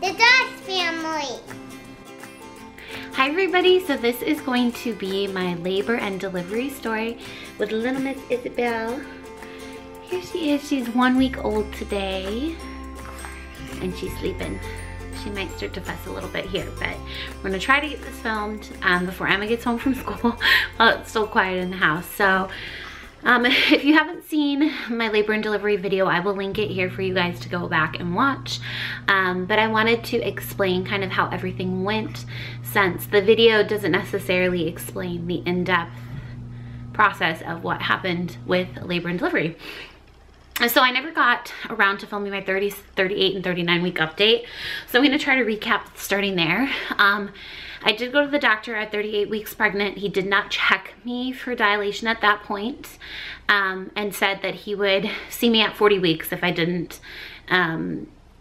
The Dodge Family. Hi everybody, so this is going to be my labor and delivery story with little Miss Isabel. Here she is, she's 1 week old today and she's sleeping. She might start to fuss a little bit here, but we're gonna try to get this filmed before Emma gets home from school while it's still quiet in the house. So if you haven't seen my labor and delivery video, I will link it here for you guys to go back and watch. But I wanted to explain kind of how everything went, since the video doesn't necessarily explain the in-depth process of what happened with labor and delivery. So I never got around to filming my 30, 38, and 39 week update. So I'm gonna try to recap starting there. I did go to the doctor at 38 weeks pregnant. He did not check me for dilation at that point, and said that he would see me at 40 weeks if I didn't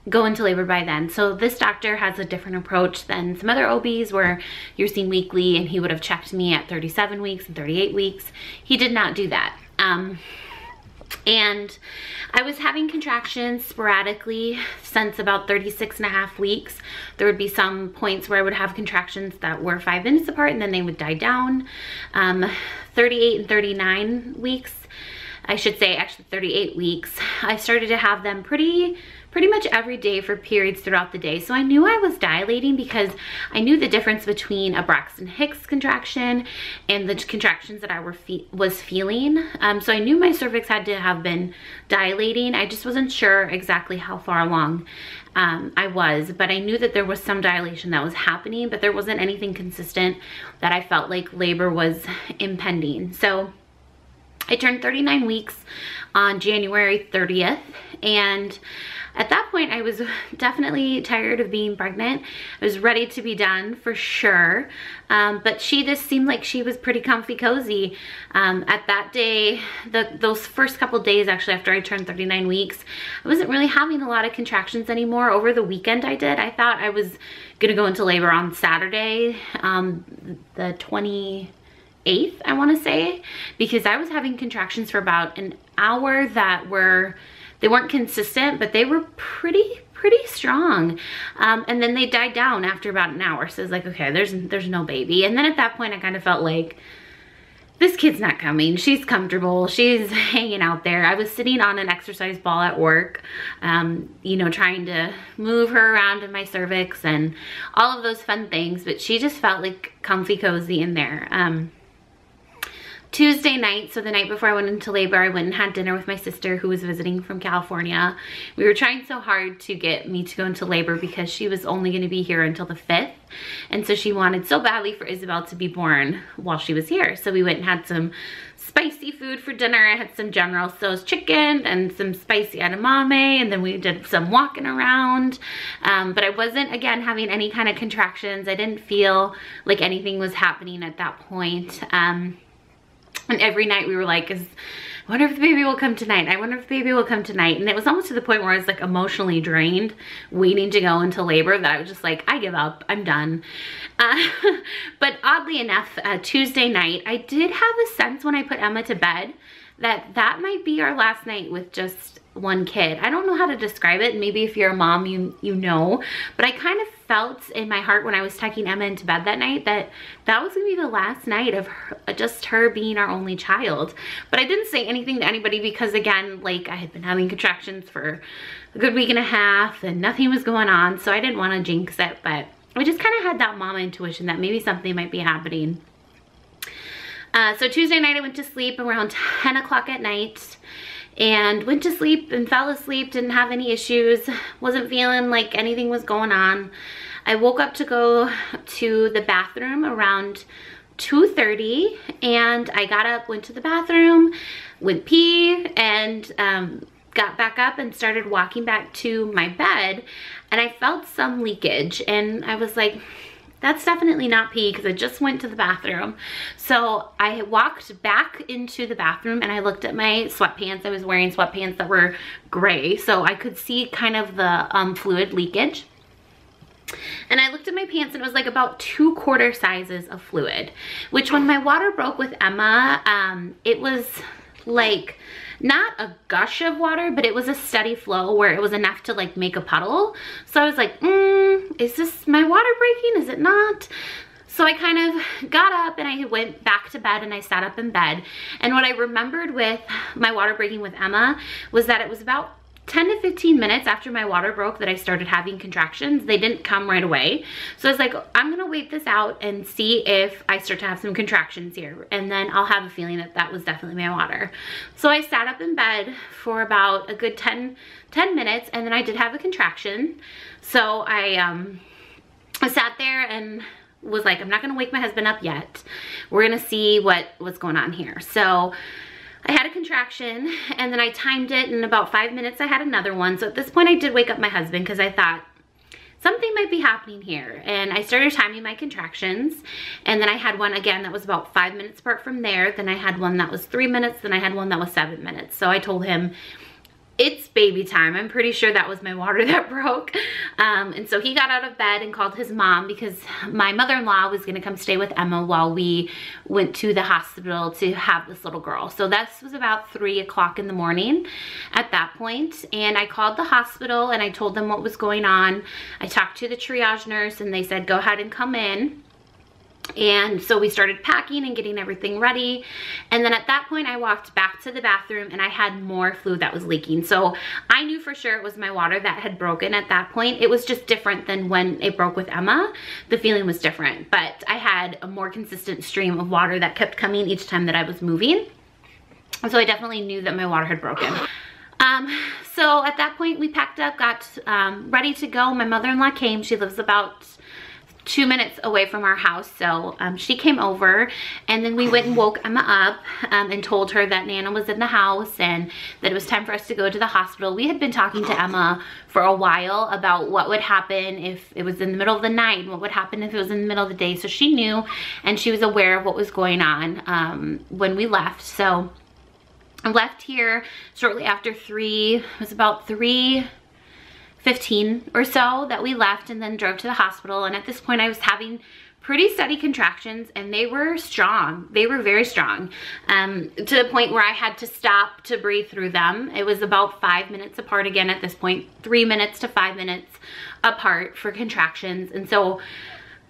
go into labor by then. So this doctor has a different approach than some other OBs where you're seen weekly, and he would have checked me at 37 weeks and 38 weeks. He did not do that. And I was having contractions sporadically since about 36.5 weeks. There would be some points where I would have contractions that were 5 minutes apart and then they would die down. 38 and 39 weeks, I should say actually 38 weeks, I started to have them pretty much every day for periods throughout the day. So I knew I was dilating because I knew the difference between a Braxton Hicks contraction and the contractions that I was feeling. So I knew my cervix had to have been dilating. I just wasn't sure exactly how far along I was, but I knew that there was some dilation that was happening, but there wasn't anything consistent that I felt like labor was impending. So I turned 39 weeks on January 30th, and at that point I was definitely tired of being pregnant. I was ready to be done for sure, but she just seemed like she was pretty comfy cozy. At that day, those first couple days actually after I turned 39 weeks, I wasn't really having a lot of contractions anymore. Over the weekend I did. I thought I was gonna go into labor on Saturday, the 28th, I want to say, because I was having contractions for about an hour that weren't consistent, but they were pretty strong, and then they died down after about an hour. So it's like, okay, there's no baby. And then at that point I kind of felt like, this kid's not coming. She's comfortable. She's hanging out there. I was sitting on an exercise ball at work, you know, trying to move her around in my cervix and all of those fun things, but she just felt like comfy cozy in there. Tuesday night, so the night before I went into labor, I went and had dinner with my sister who was visiting from California. We were trying so hard to get me to go into labor because she was only going to be here until the 5th. And so she wanted so badly for Isabel to be born while she was here. So we went and had some spicy food for dinner. I had some General Tso's chicken and some spicy edamame, and then we did some walking around. But I wasn't, again, having any kind of contractions. I didn't feel like anything was happening at that point. And every night we were like, I wonder if the baby will come tonight. I wonder if the baby will come tonight. And it was almost to the point where I was like emotionally drained, waiting to go into labor, that I was just like, I give up, I'm done. But oddly enough, Tuesday night, I did have a sense when I put Emma to bed that that might be our last night with just one kid. I don't know how to describe it. Maybe if you're a mom, you know, but I kind of felt in my heart when I was tucking Emma into bed that night that that was gonna be the last night of just her being our only child. But I didn't say anything to anybody because, again, like, I had been having contractions for a good week and a half and nothing was going on, so I didn't want to jinx it. But I just kind of had that mama intuition that maybe something might be happening. So Tuesday night I went to sleep around 10 o'clock at night, and went to sleep and fell asleep, didn't have any issues, wasn't feeling like anything was going on. I woke up to go to the bathroom around 2:30, and I got up, went to the bathroom, went pee, and got back up and started walking back to my bed, and I felt some leakage, and I was like, that's definitely not pee because I just went to the bathroom. So I walked back into the bathroom and I looked at my sweatpants. I was wearing sweatpants that were gray, so I could see kind of the fluid leakage. And I looked at my pants and it was like about 2 quarter sizes of fluid, which when my water broke with Emma, it was like not a gush of water, but it was a steady flow where it was enough to like make a puddle. So I was like, Is this my water breaking? Is it not? So I kind of got up and I went back to bed and I sat up in bed. And what I remembered with my water breaking with Emma was that it was about 10 to 15 minutes after my water broke that I started having contractions. They didn't come right away. So I was like, I'm gonna wait this out and see if I start to have some contractions here. And then I'll have a feeling that that was definitely my water. So I sat up in bed for about a good 10 minutes, and then I did have a contraction. So I sat there and was like, I'm not gonna wake my husband up yet. We're gonna see what's going on here. So I had a contraction, and then I timed it, and in about 5 minutes I had another one. So at this point I did wake up my husband because I thought something might be happening here. And I started timing my contractions, and then I had one again that was about 5 minutes apart from there. Then I had one that was 3 minutes, then I had one that was 7 minutes. So I told him, it's baby time. I'm pretty sure that was my water that broke. And so he got out of bed and called his mom because my mother-in-law was gonna come stay with Emma while we went to the hospital to have this little girl. So this was about 3 o'clock in the morning at that point. And I called the hospital and I told them what was going on. I talked to the triage nurse and they said, go ahead and come in. And so we started packing and getting everything ready. And then at that point I walked back to the bathroom and I had more fluid that was leaking. So I knew for sure it was my water that had broken at that point. It was just different than when it broke with Emma. The feeling was different, but I had a more consistent stream of water that kept coming each time that I was moving. And so I definitely knew that my water had broken. So at that point we packed up, got ready to go. My mother-in-law came. She lives about 2 minutes away from our house, so she came over, and then we went and woke Emma up and told her that Nana was in the house and that it was time for us to go to the hospital. We had been talking to Emma for a while about what would happen if it was in the middle of the night and what would happen if it was in the middle of the day, so she knew and she was aware of what was going on when we left. So I left here shortly after 3. It was about 3:15 or so that we left, and then drove to the hospital. And at this point I was having pretty steady contractions, and they were strong. They were very strong, to the point where I had to stop to breathe through them. It was about 5 minutes apart again at this point, 3 minutes to 5 minutes apart for contractions. And so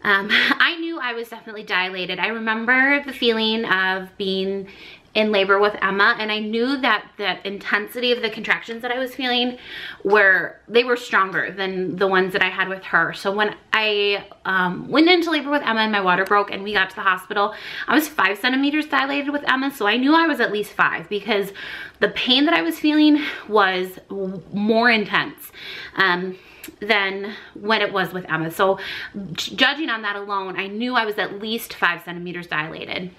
I knew I was definitely dilated. I remember the feeling of being in labor with Emma, and I knew that the intensity of the contractions that I was feeling were stronger than the ones that I had with her. So when I went into labor with Emma and my water broke and we got to the hospital, I was 5 centimeters dilated with Emma, so I knew I was at least 5 because the pain that I was feeling was more intense than when it was with Emma. So judging on that alone, I knew I was at least 5 centimeters dilated.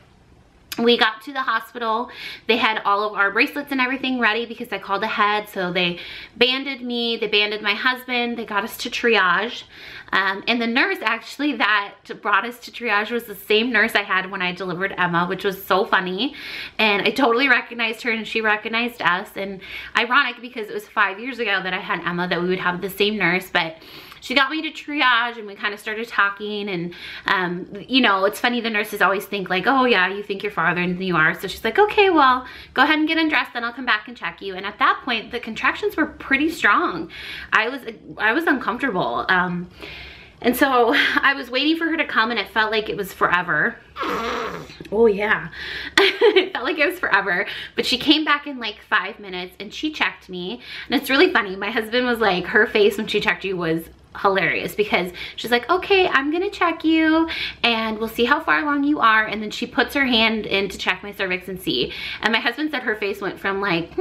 We got to the hospital. They had all of our bracelets and everything ready because I called ahead. So they banded me, they banded my husband, they got us to triage. And the nurse actually that brought us to triage was the same nurse I had when I delivered Emma, which was so funny. And I totally recognized her and she recognized us. And ironic because it was 5 years ago that I had Emma that we would have the same nurse, but she got me to triage and we kind of started talking. And, you know, it's funny, the nurses always think like, oh yeah, you think you're farther than you are. So she's like, okay, well, go ahead and get undressed, then I'll come back and check you. And at that point, the contractions were pretty strong. I was uncomfortable. And so I was waiting for her to come, and it felt like it was forever. Oh yeah, it felt like it was forever. But she came back in like 5 minutes and she checked me. And it's really funny, my husband was like, her face when she checked you was hilarious because she's like, okay, I'm gonna check you and we'll see how far along you are. And then she puts her hand in to check my cervix and see. And my husband said her face went from like,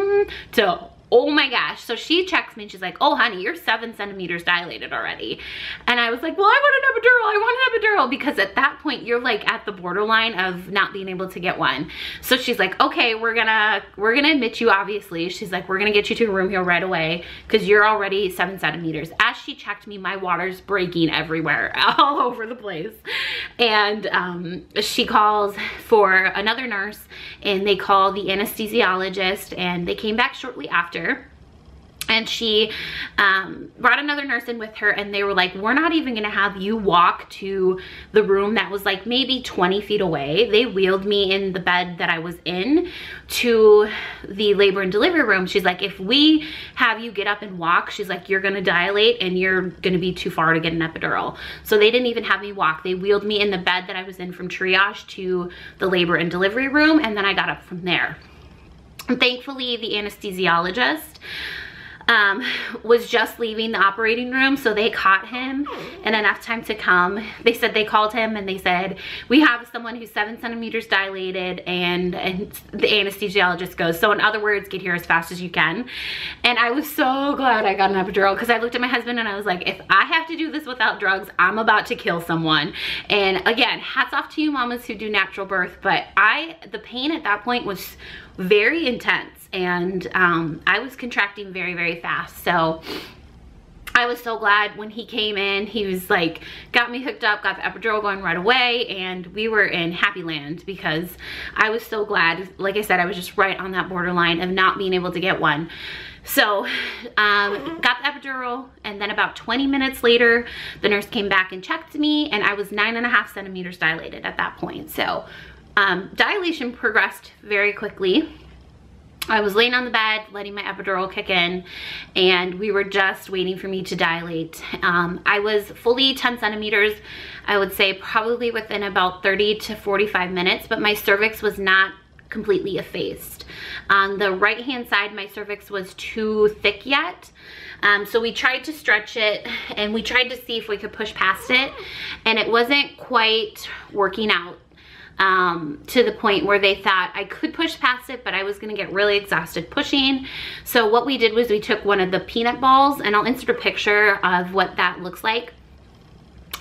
to oh my gosh. So she checks me and she's like, oh honey, you're 7 centimeters dilated already. And I was like, well, I want an epidural because at that point you're like at the borderline of not being able to get one. So she's like, okay, we're gonna admit you, obviously. She's like, we're gonna get you to a room here right away because you're already 7 centimeters. As she checked me, my water's breaking everywhere, all over the place. And she calls for another nurse and they call the anesthesiologist, and they came back shortly after. And she brought another nurse in with her, and they were like, we're not even gonna have you walk to the room that was like maybe 20 feet away. They wheeled me in the bed that I was in to the labor and delivery room. She's like, if we have you get up and walk, she's like, you're gonna dilate and you're gonna be too far to get an epidural. So they didn't even have me walk. They wheeled me in the bed that I was in from triage to the labor and delivery room, and then I got up from there. And thankfully, the anesthesiologist was just leaving the operating room, so they caught him in enough time to come. They said they called him and they said, we have someone who's 7 centimeters dilated, and the anesthesiologist goes, so in other words, get here as fast as you can. And I was so glad I got an epidural, because I looked at my husband and I was like, if I have to do this without drugs, I'm about to kill someone. And again, hats off to you mamas who do natural birth, but the pain at that point was very intense. And I was contracting very, very fast. So I was so glad when he came in. He was like, got me hooked up, got the epidural going right away, and we were in happy land, because I was so glad. Like I said, I was just right on that borderline of not being able to get one. So got the epidural, and then about 20 minutes later, the nurse came back and checked me, and I was 9.5 centimeters dilated at that point. So dilation progressed very quickly. I was laying on the bed, letting my epidural kick in, and we were just waiting for me to dilate. I was fully 10 centimeters, I would say, probably within about 30 to 45 minutes, but my cervix was not completely effaced. On the right-hand side, my cervix was too thick yet. So we tried to stretch it, and we tried to see if we could push past it, and it wasn't quite working out. To the point where they thought I could push past it, but I was gonna get really exhausted pushing. So what we did was we took one of the peanut balls, and I'll insert a picture of what that looks like.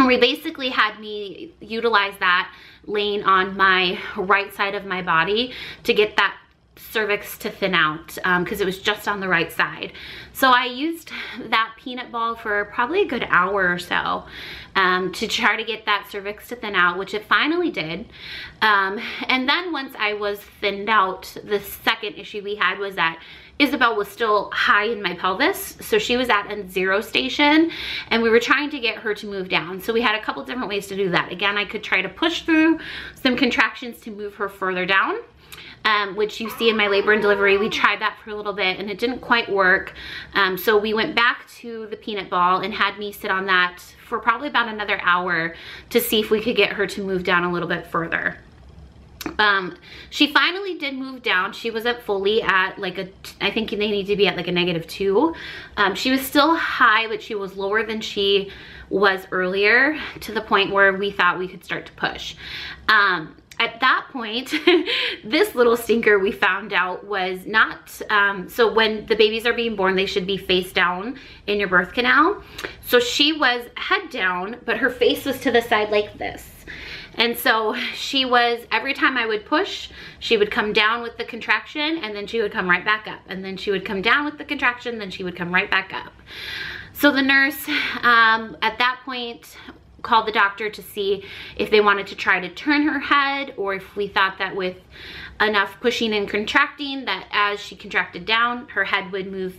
And we basically had me utilize that laying on my right side of my body to get that cervix to thin out, because it was just on the right side. So I used that peanut ball for probably a good hour or so to try to get that cervix to thin out, which it finally did. And then once I was thinned out, the second issue we had was that Isabel was still high in my pelvis, so she was at a 0 station, and we were trying to get her to move down. So we had a couple different ways to do that. Again, I could try to push through some contractions to move her further down, which you see in my labor and delivery. We tried that for a little bit and it didn't quite work. So we went back to the peanut ball and had me sit on that for probably about another hour to see if we could get her to move down a little bit further. She finally did move down. She was at fully at like a, I think they need to be at like a -2. She was still high, but she was lower than she was earlier, to the point where we thought we could start to push. At that point, this little stinker we found out was not, so when the babies are being born, they should be face down in your birth canal. So she was head down, but her face was to the side like this. And so she was, every time I would push, she would come down with the contraction, and then she would come right back up. And then she would come down with the contraction, then she would come right back up. So the nurse, at that point, called the doctor to see if they wanted to try to turn her head, or if we thought that with enough pushing and contracting that as she contracted down, her head would move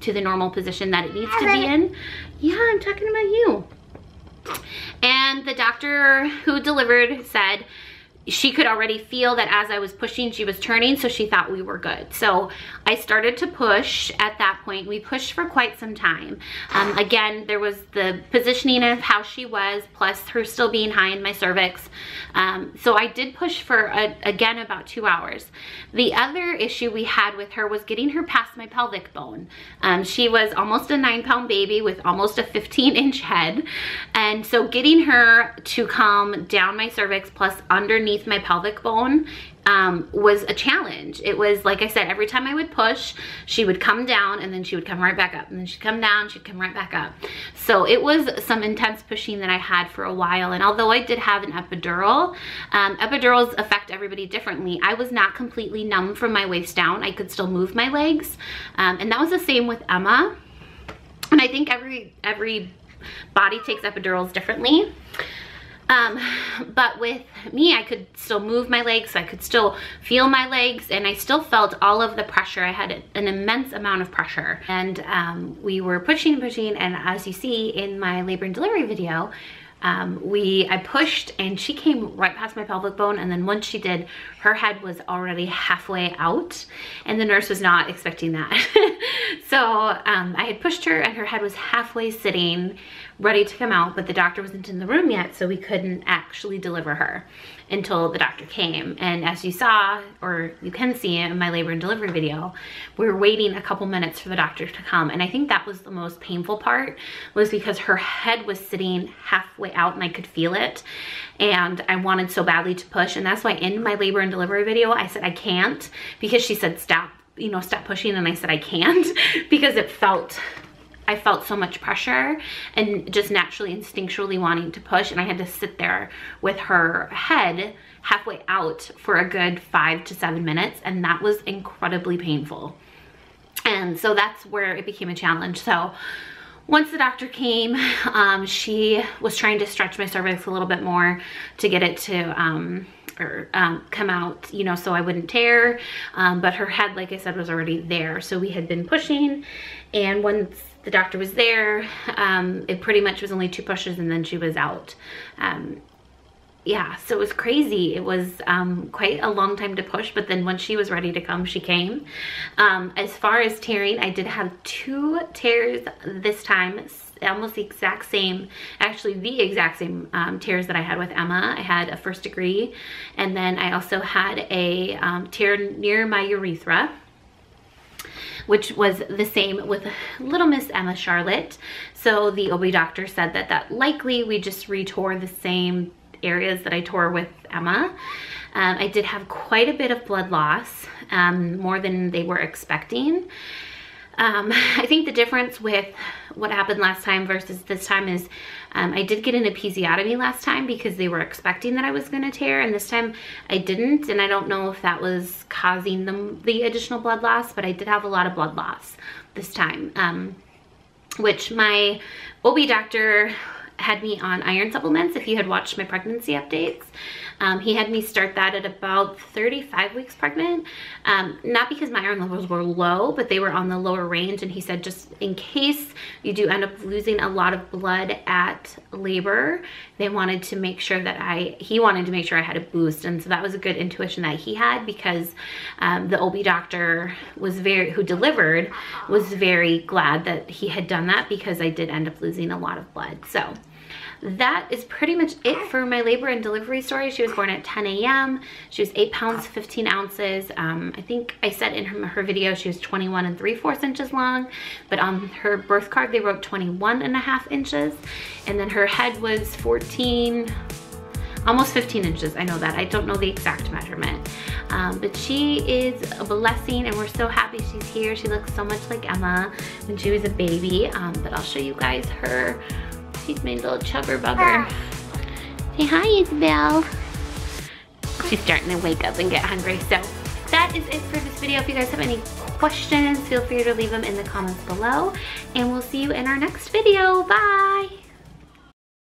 to the normal position that it needs to be in. Yeah, I'm talking about you. And the doctor who delivered said she could already feel that as I was pushing, she was turning, so she thought we were good. So I started to push at that point. We pushed for quite some time. Again, there was the positioning of how she was, plus her still being high in my cervix. So I did push for, again, about 2 hours. The other issue we had with her was getting her past my pelvic bone. She was almost a 9-pound baby with almost a 15-inch head. And so getting her to come down my cervix plus underneath my pelvic bone was a challenge. It was, like I said, every time I would push, she would come down and then she would come right back up, and then she'd come down, she'd come right back up. So it was some intense pushing that I had for a while. And although I did have an epidural, epidurals affect everybody differently. I was not completely numb from my waist down. I could still move my legs. And that was the same with Emma. And I think every body takes epidurals differently. But with me, I could still move my legs, I could still feel my legs, and I still felt all of the pressure. I had an immense amount of pressure, and we were pushing and pushing, and as you see in my labor and delivery video, I pushed and she came right past my pelvic bone, and then once she did, her head was already halfway out, and the nurse was not expecting that. So I had pushed her and her head was halfway sitting, ready to come out, but the doctor wasn't in the room yet, so we couldn't actually deliver her until the doctor came. And as you saw, or you can see in my labor and delivery video, we were waiting a couple minutes for the doctor to come, and I think that was the most painful part, was because her head was sitting halfway out and I could feel it, and I wanted so badly to push. And that's why in my labor and delivery video I said I can't, because she said stop, you know, stop pushing, and I said I can't because I felt so much pressure and just naturally instinctually wanting to push, and I had to sit there with her head halfway out for a good 5 to 7 minutes, and that was incredibly painful. And so that's where it became a challenge. So once the doctor came, she was trying to stretch my cervix a little bit more to get it to come out, you know, so I wouldn't tear, but her head, like I said, was already there. So we had been pushing, and once the doctor was there, it pretty much was only 2 pushes and then she was out. Yeah, so it was crazy. It was quite a long time to push, but then once she was ready to come, she came. As far as tearing, I did have 2 tears this time, almost the exact same tears that I had with Emma. I had a first degree, and then I also had a tear near my urethra, which was the same with little Miss Emma Charlotte. So the OB doctor said that likely we just retore the same areas that I tore with Emma. I did have quite a bit of blood loss, more than they were expecting. I think the difference with what happened last time versus this time is I did get an episiotomy last time because they were expecting that I was going to tear, and this time I didn't, and I don't know if that was causing the additional blood loss, but I did have a lot of blood loss this time, which my OB doctor had me on iron supplements. If you had watched my pregnancy updates, he had me start that at about 35 weeks pregnant, not because my iron levels were low, but they were on the lower range, and he said just in case you do end up losing a lot of blood at labor, they wanted to make sure that he wanted to make sure I had a boost. And so that was a good intuition that he had, because the OB doctor who delivered was very glad that he had done that, because I did end up losing a lot of blood. So that is pretty much it for my labor and delivery story. She was born at 10 a.m. She was 8 pounds, 15 ounces. I think I said in her video she was 21 3/4 inches long, but on her birth card they wrote 21 1/2 inches. And then her head was 14, almost 15 inches. I know that. I don't know the exact measurement. But she is a blessing, and we're so happy she's here. She looks so much like Emma when she was a baby. But I'll show you guys her. She's my little chubber bugger. Say hi, Isabel. She's starting to wake up and get hungry. So that is it for this video. If you guys have any questions, feel free to leave them in the comments below. And we'll see you in our next video. Bye.